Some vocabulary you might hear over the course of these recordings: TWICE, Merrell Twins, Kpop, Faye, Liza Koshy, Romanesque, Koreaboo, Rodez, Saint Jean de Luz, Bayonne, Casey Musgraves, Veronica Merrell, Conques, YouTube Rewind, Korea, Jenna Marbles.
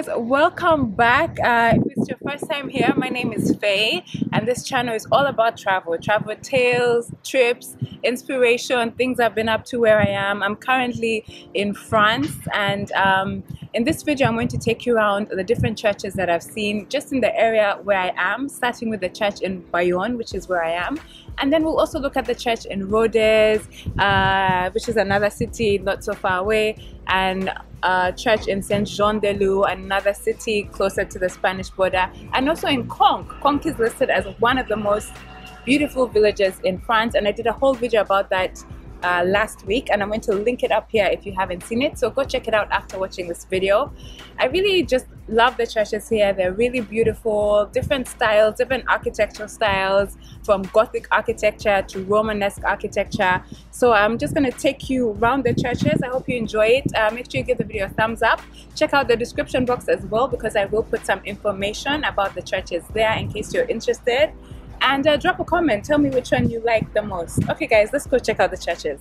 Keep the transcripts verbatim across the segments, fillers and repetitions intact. guys, welcome back. Uh, if it's your first time here, my name is Faye, and this channel is all about travel, travel tales, trips, inspiration, things I've been up to where I am. I'm currently in France, and um, in this video, I'm going to take you around the different churches that I've seen just in the area where I am, starting with the church in Bayonne, which is where I am. And then we'll also look at the church in Rodez, uh, which is another city not so far away, and a church in Saint Jean de Luz, another city closer to the Spanish border, and also in Conques. Conques is listed as one of the most beautiful villages in France, and I did a whole video about that uh, last week, and I'm going to link it up here if you haven't seen it, so go check it out after watching this video. I really just love the churches here. They're really beautiful, different styles, different architectural styles, from Gothic architecture to Romanesque architecture. So I'm just going to take you around the churches. I hope you enjoy it. Uh, make sure you give the video a thumbs up. Check out the description box as well, because I will put some information about the churches there in case you're interested. And uh, drop a comment, tell me which one you like the most. Okay guys, let's go check out the churches.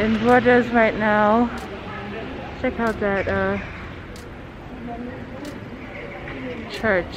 in Rodez right now. Check out that uh, church.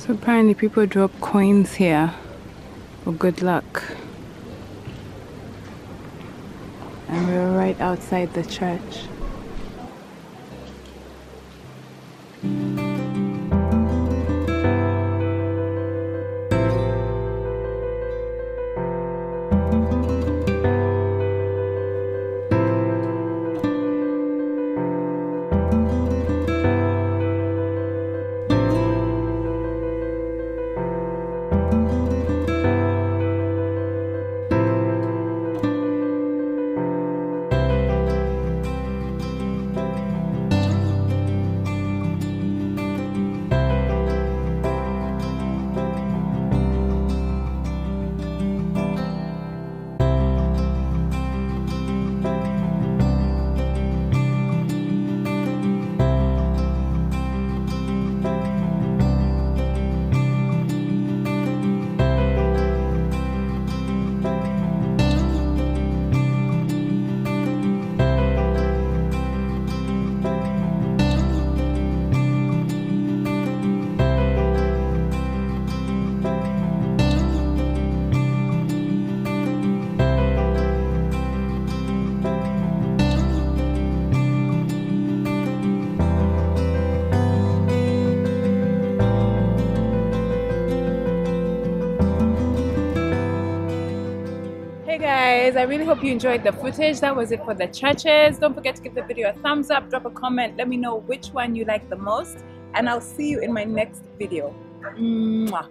So apparently people drop coins here for good luck. And we're right outside the church. guys. I really hope you enjoyed the footage. That was it for the churches. Don't forget to give the video a thumbs up, drop a comment, let me know which one you like the most, and I'll see you in my next video. Mwah.